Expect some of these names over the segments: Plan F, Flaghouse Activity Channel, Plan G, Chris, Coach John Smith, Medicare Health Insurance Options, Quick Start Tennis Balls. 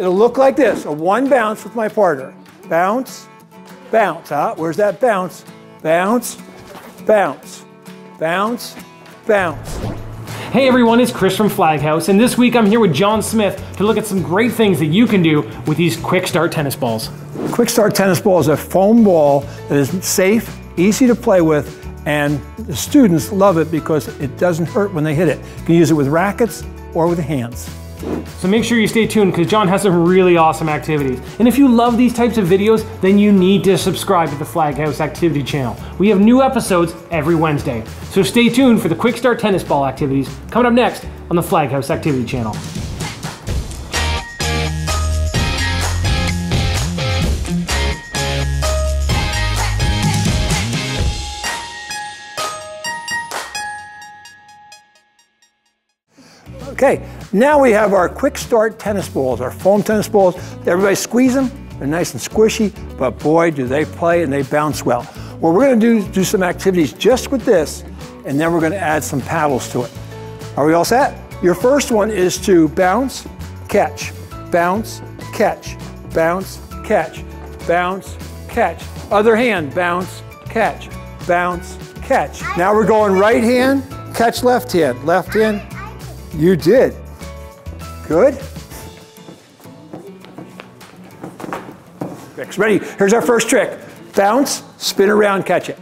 It'll look like this, a one bounce with my partner. Bounce, bounce, huh? Where's that bounce? Bounce, bounce, bounce, bounce. Hey everyone, it's Chris from Flaghouse, and this week I'm here with John Smith to look at some great things that you can do with these Quick Start tennis balls. Quick Start tennis ball is a foam ball that is safe, easy to play with, and the students love it because it doesn't hurt when they hit it. You can use it with rackets or with hands. So make sure you stay tuned because John has some really awesome activities. And if you love these types of videos, then you need to subscribe to the Flaghouse Activity Channel. We have new episodes every Wednesday. So stay tuned for the Quick Start tennis ball activities coming up next on the Flaghouse Activity Channel. Okay, now we have our Quick Start tennis balls, our foam tennis balls. Everybody squeeze them, they're nice and squishy, but boy, do they play and they bounce well. What we're gonna do is do some activities just with this, and then we're gonna add some paddles to it. Are we all set? Your first one is to bounce, catch, bounce, catch, bounce, catch, bounce, catch. Other hand, bounce, catch, bounce, catch. Now we're going right hand, catch left hand, left hand. You did. Good. Ready? Here's our first trick. Bounce, spin around, catch it.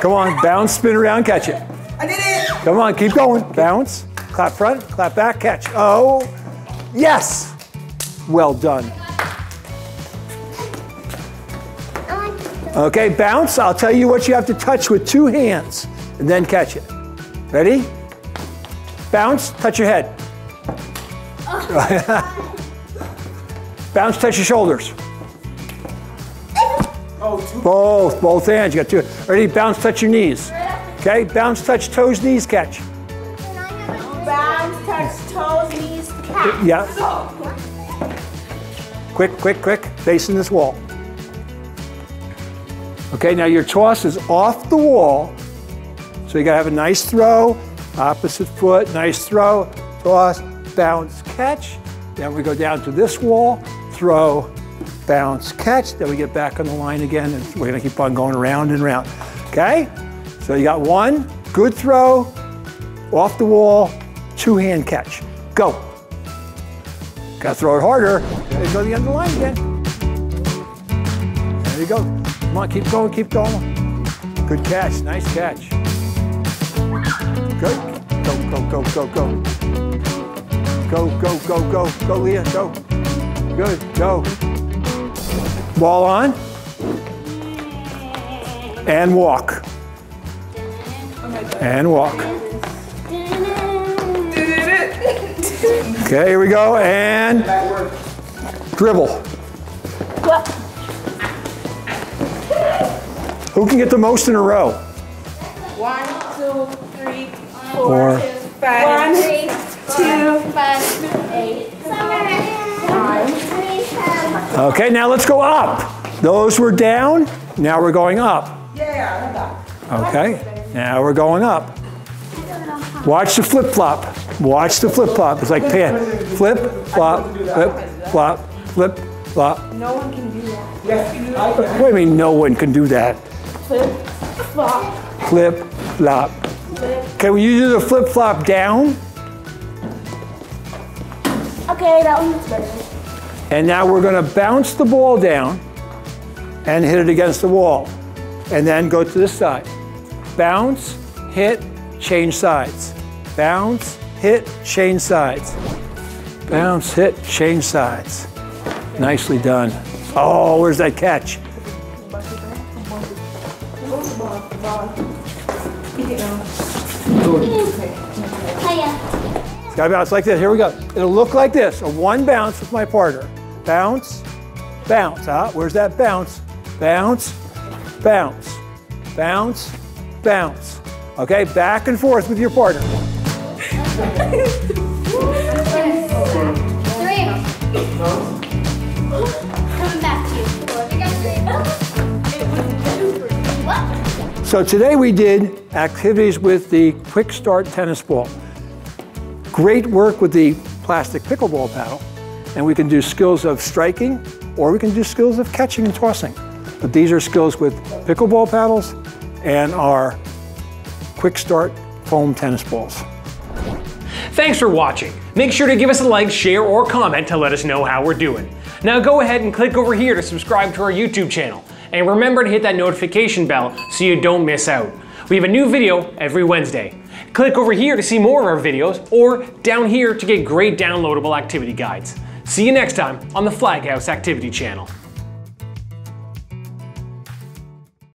Come on, bounce, spin around, catch it. I did it. Come on, keep going. Bounce, clap front, clap back, catch. Oh, yes. Well done. Okay, bounce. I'll tell you what you have to touch with two hands and then catch it. Ready? Bounce, touch your head. Bounce, touch your shoulders. Both hands, you got two. Ready, bounce, touch your knees. Okay, bounce, touch toes, knees, catch. Bounce, touch toes, knees, catch. Yeah. Quick, facing this wall. Okay, now your toss is off the wall, so you gotta have a nice throw. Opposite foot, nice throw, toss, bounce, catch. Then we go down to this wall, throw, bounce, catch. Then we get back on the line again, and we're gonna keep on going around and around, okay? So you got one, good throw, off the wall, two-hand catch. Go. Gotta throw it harder. There you go, the end of the line again. There you go. Come on, keep going, keep going. Good catch, nice catch. Go, go, go, go, go. Go, go, go, go, go, Leah, go. Good, go. Ball on. And walk. And walk. Okay, here we go, and dribble. Who can get the most in a row? 1, 2, 3, 4, 5, 2, 5, 8, 9, 3, 7. Okay, now let's go up. Those were down, now we're going up. Yeah, I'm up. Okay, now we're going up. Watch the flip-flop. Watch the flip-flop. It's like pan. Flip, flop, flip, flop, flip, flop. No one can do that. Yes. What do you mean no one can do that? Flip, flop. Flip, flop. Okay, will you do the flip flop down? Okay, that one looks better. And now we're gonna bounce the ball down and hit it against the wall. And then go to this side. Bounce, hit, change sides. Bounce, hit, change sides. Bounce, hit, change sides. Nicely done. Oh, where's that catch? It's gotta bounce like this. Here we go. It'll look like this, a one bounce with my partner. Bounce, bounce, huh? Where's that bounce? Bounce, bounce, bounce, bounce. Okay, back and forth with your partner. 3. Coming back to you. So today we did activities with the Quick Start tennis ball. Great work with the plastic pickleball paddle, and we can do skills of striking, or we can do skills of catching and tossing. But these are skills with pickleball paddles and our Quick Start foam tennis balls. Thanks for watching. Make sure to give us a like, share, or comment to let us know how we're doing. Now go ahead and click over here to subscribe to our YouTube channel. And remember to hit that notification bell so you don't miss out. We have a new video every Wednesday. Click over here to see more of our videos, or down here to get great downloadable activity guides. See you next time on the Flaghouse Activity Channel.